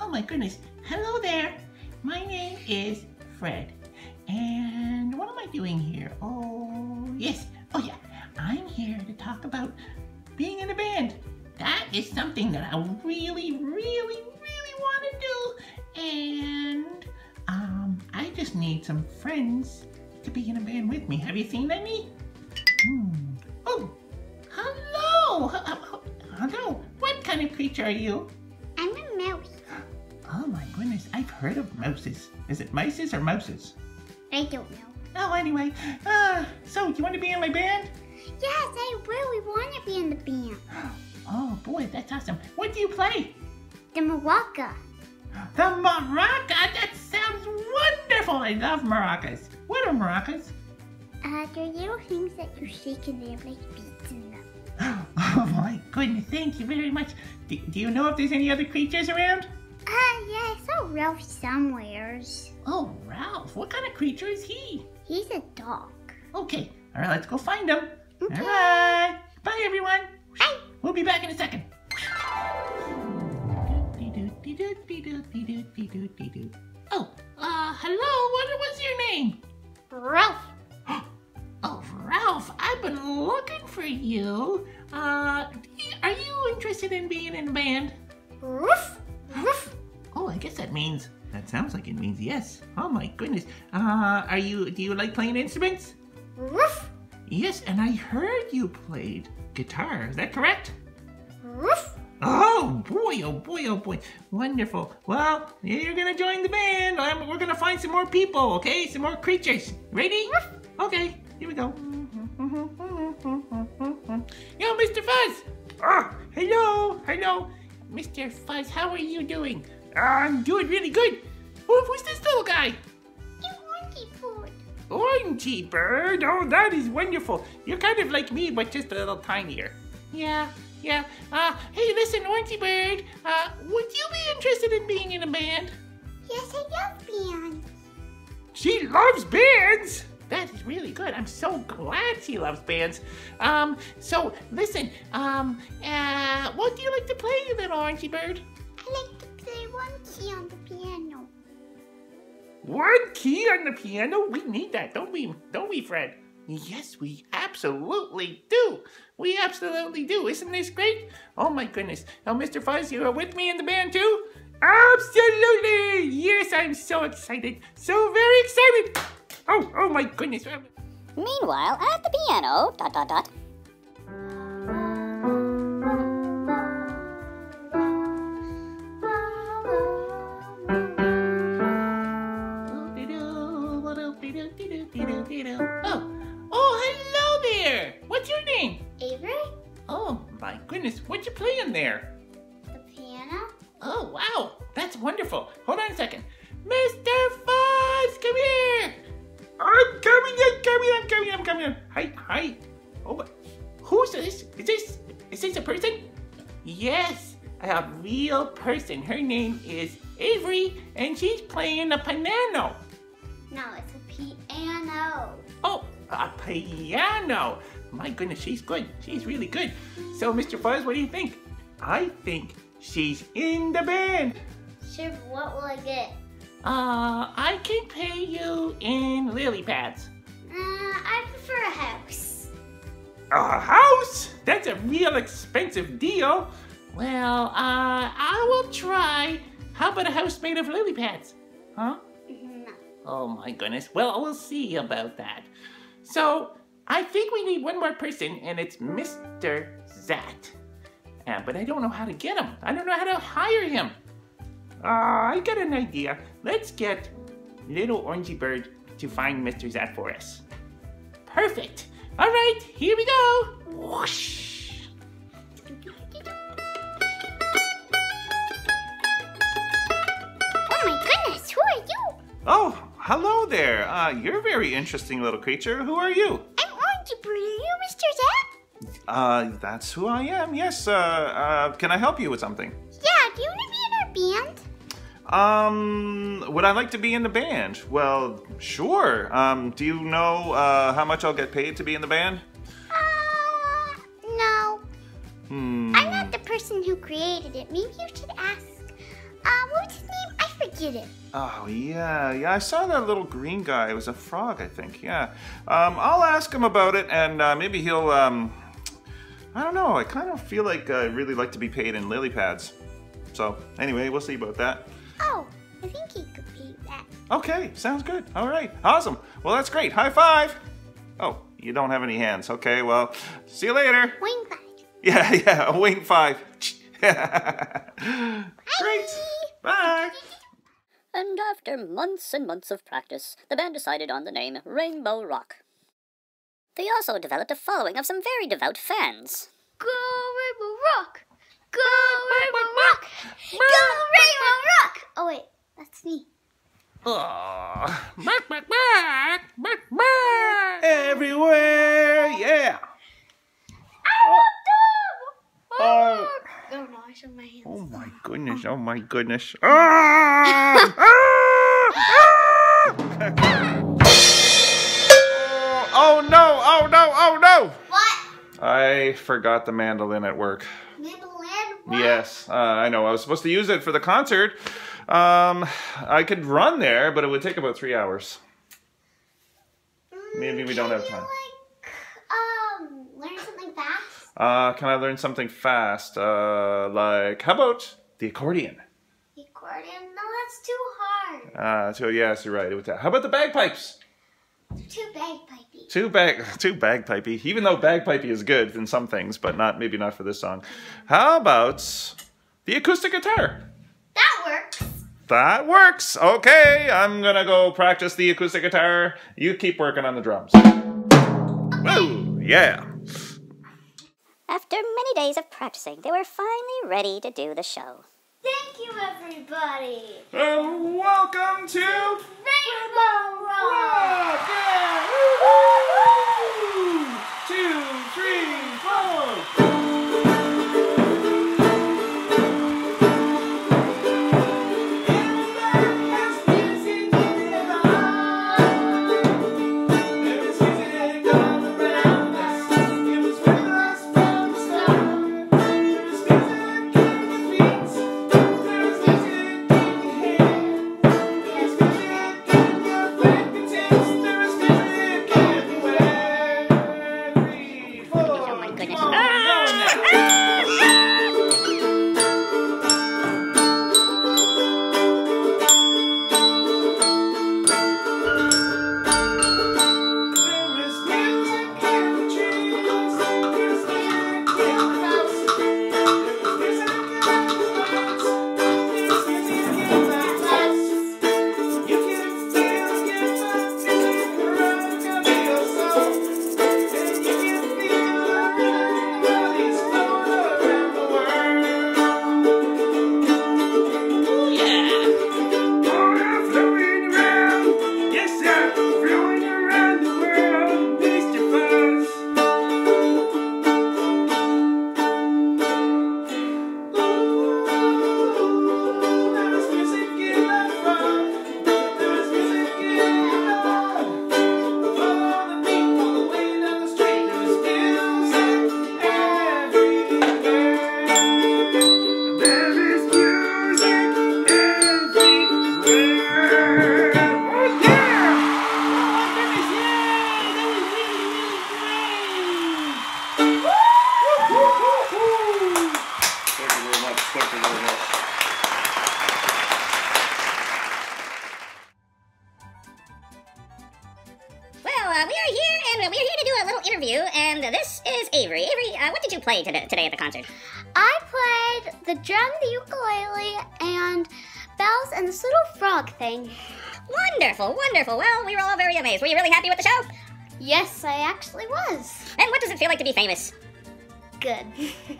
Oh my goodness. Hello there. My name is Fred. And what am I doing here? Oh, yes. Oh, yeah. I'm here to talk about being in a band. That is something that I really want to do. And I just need some friends to be in a band with me. Have you seen any? Oh, hello. Hello. What kind of creature are you? I'm a mouse. Oh my goodness, I've heard of mouses. Is it mices or mouses? I don't know. Oh, anyway. So, you want to be in my band? Yes, I really want to be in the band. Oh boy, that's awesome. What do you play? The maraca. The maraca? That sounds wonderful. I love maracas. What are maracas? They're little things that you shake and they have like beats in them. Oh my goodness, thank you very much. Do you know if there's any other creatures around? Yeah, I saw Ralph somewheres. Oh, Ralph. What kind of creature is he? He's a dog. Okay, all right, let's go find him. Okay. All right. Bye, everyone. Bye. We'll be back in a second. Oh, hello. What was your name? Ralph. Oh, Ralph, I've been looking for you. Are you interested in being in a band? Roof, roof. Oh, I guess that means, that sounds like it means yes. Oh my goodness. Do you like playing instruments? Roof. Yes, and I heard you played guitar. Is that correct? Roof. Oh boy, oh boy, oh boy. Wonderful. Well, you're going to join the band. We're going to find some more people, okay? Some more creatures. Ready? Roof. Okay, here we go. Yo, Mr. Fuzz. Oh, hello, hello. Mr. Fuzz, how are you doing? I'm doing really good. Who's this little guy? Orntybird. Orntybird? Oh, that is wonderful. You're kind of like me, but just a little tinier. Yeah, yeah. Hey, listen, Orntybird. Would you be interested in being in a band? Yes, I love bands. She loves bands? That is really good. I'm so glad she loves bands. So, listen, what do you like to play, you little Orntybird? I like to play one key on the piano. One key on the piano? We need that, don't we? Don't we, Fred? Yes, we absolutely do. We absolutely do. Isn't this great? Oh, my goodness. Now, Mr. Fuzz, you are with me in the band, too? Absolutely! Yes, I'm so excited. So very excited. Oh, oh my goodness. Meanwhile, at the piano, ... Oh, oh, hello there. What's your name? Avary. Oh my goodness, what you playing there? The piano. Oh, wow, that's wonderful. Hold on a second. Mr. Fuzz, come here. I'm coming. Hi. Oh, who's this? Is this a person? Yes, a real person. Her name is Avary, and she's playing a piano. No, it's a piano. Oh, a piano. My goodness, she's good. She's really good. So, Mr. Fuzz, what do you think? I think she's in the band. Sure, what will I get? I can pay you in lily pads. I prefer a house. A house? That's a real expensive deal. Well, I will try. How about a house made of lily pads? Huh? No. Oh my goodness. Well, we'll see about that. So, I think we need one more person, and it's Mr. Zat. But I don't know how to get him. I don't know how to hire him. I got an idea. Let's get little Orntybird to find Mr. Zat for us. Perfect. All right, here we go. Whoosh. Oh my goodness, who are you? Oh, hello there. You're a very interesting little creature. Who are you? I'm Orntybird. Are you Mr. Zat? That's who I am, yes. Can I help you with something? Yeah, do you want to be in our band? Would I like to be in the band? Well, sure. Do you know how much I'll get paid to be in the band? No. I'm person who created it. Maybe you should ask. What was his name? I forget it. Oh, yeah. Yeah, I saw that little green guy. It was a frog, I think. Yeah. I'll ask him about it, and maybe he'll... I don't know. I kind of feel like I really like to be paid in lily pads. So, anyway, we'll see about that. Oh, I think he could be that. Okay, sounds good. All right. Awesome. Well, that's great. High five. Oh, you don't have any hands. Okay, well, see you later. Wing five. Yeah, yeah, a wing five. Great. Bye. And after months and months of practice, the band decided on the name Rainbow Rock. They also developed a following of some very devout fans. Go Rainbow Rock! Go Rainbow Rock! Go Rainbow Rock! Oh wait, that's me. Oh, bark, bark, bark, bark, bark. Everywhere, yeah. Oh no, I showed my hands. Oh my goodness, oh my goodness. Ah! Ah! Ah! Oh no, oh no, oh no! What? I forgot the mandolin at work. Mandolin? What? Yes, I know. I was supposed to use it for the concert. I could run there, but it would take about 3 hours. Maybe we don't have time. Can you, learn something fast? Can I learn something fast? Like, how about the accordion? The accordion? No, that's too hard. So, yes, you're right. It would take. How about the bagpipes? Too bagpipey. Too bagpipey. Even though bagpipey is good in some things, but not maybe not for this song. How about the acoustic guitar? That works. That works. Okay, I'm gonna go practice the acoustic guitar. You keep working on the drums. Woo! Yeah. After many days of practicing, they were finally ready to do the show. Thank you, everybody. And welcome to Rainbow Rock. Yeah. Woo-hoo! 2, 3, 4. Today at the concert? I played the drum, the ukulele, and bells and this little frog thing. Wonderful, wonderful. Well, we were all very amazed. Were you really happy with the show? Yes, I actually was. And what does it feel like to be famous? Good.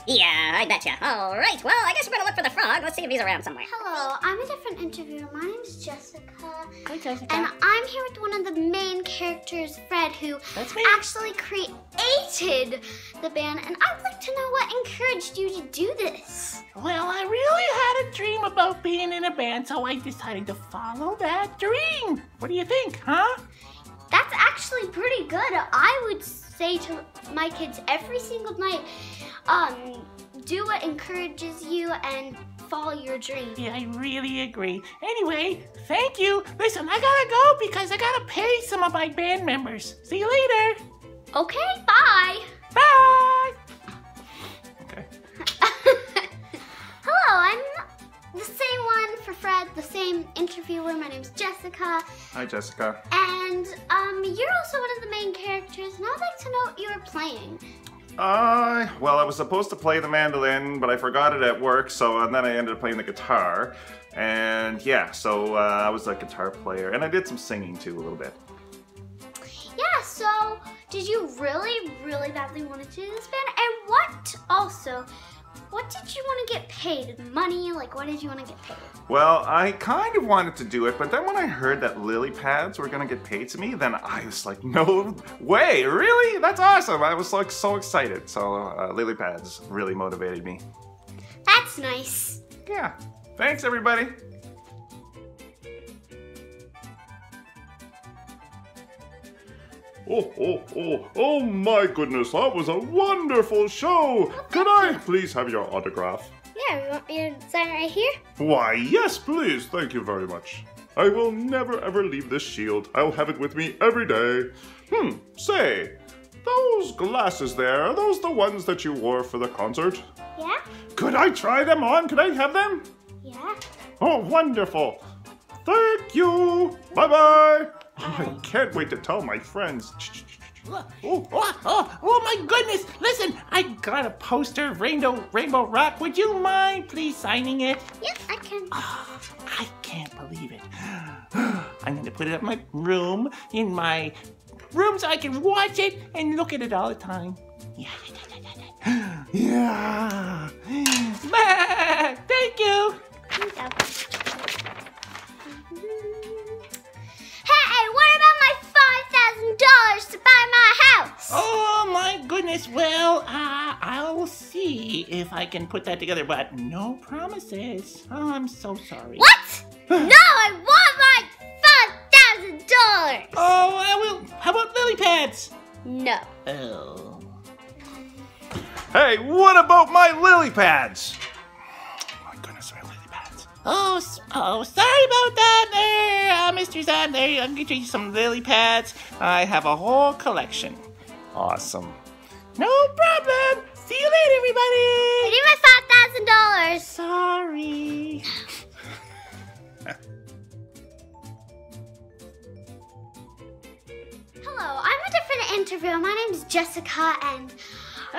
Yeah, I betcha. All right, well, I guess we're going to look for the frog. Let's see if he's around somewhere. Hello, I'm a different interviewer. My name's Jessica. Hi, Jessica. And I'm here with one of the main characters, Fred, who actually created the band. And I'd like to know what encouraged you to do this. Well, I really had a dream about being in a band, so I decided to follow that dream. What do you think, huh? That's actually pretty good. I would say to my kids every single night, do what encourages you and follow your dream. Yeah, I really agree. Anyway, thank you. Listen, I gotta go because I gotta pay some of my band members. See you later. Okay, bye. Bye. Okay. Hello, I'm the same one for Fred, the same interviewer. My name's Jessica. Hi, Jessica. And you're also one of the main characters, and I'd like to know what you were playing. Well, I was supposed to play the mandolin, but I forgot it at work, so and then I ended up playing the guitar. And yeah, so I was a guitar player, and I did some singing too, a little bit. Yeah, so did you really, really badly want to do this band? And what did you want to get paid? Money? Like, what did you want to get paid? Well, I kind of wanted to do it, but then when I heard that lily pads were going to get paid to me, then I was like, no way, really? That's awesome. I was like so excited. So lily pads really motivated me. That's nice. Yeah. Thanks, everybody. Oh, oh, oh, oh my goodness, that was a wonderful show! Oh, could I please have your autograph? Yeah, you want me to sign right here? Why, yes, please, thank you very much. I will never ever leave this shield. I'll have it with me every day. Say, those glasses there, are those the ones that you wore for the concert? Yeah. Could I try them on? Could I have them? Yeah. Oh, wonderful. Thank you. Bye-bye. I can't wait to tell my friends. Oh my goodness! Listen, I got a poster of Rainbow Rock. Would you mind please signing it? Yes, I can. Oh, I can't believe it. I'm going to put it up in my room so I can watch it and look at it all the time. Yeah. Yeah. Thank you. Here you go. To buy my house. Oh my goodness, well, I'll see if I can put that together, but no promises. Oh, I'm so sorry. What? No, I want my $5,000. Oh, I will. How about lily pads? No. Oh. Hey, what about my lily pads? Oh my goodness, my lily pads. Oh, sorry about that there. Mr. Zan, there, I'm gonna get you some lily pads. I have a whole collection. Awesome. No problem. See you later, everybody. I need my $5,000. Sorry. Hello, I'm a different interviewer. My name's Jessica, and I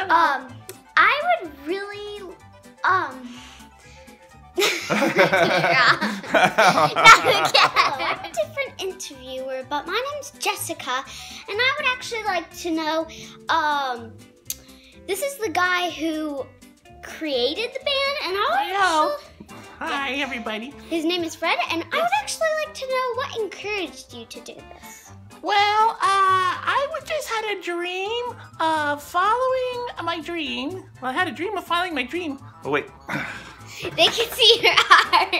would really I'm a different interviewer, but my name's Jessica, and I would actually like to know, this is the guy who created the band, and I would actually, hi, everybody. His name is Fred, and I would actually like to know what encouraged you to do this. Well, I just had a dream of following my dream. Well, I had a dream of following my dream. Oh, wait. They can see your heart.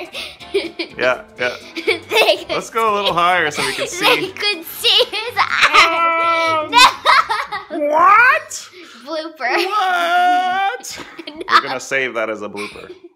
Yeah. Let's go a little higher so we can see. They could see his eye. No. What? Blooper. What? No. We're going to save that as a blooper.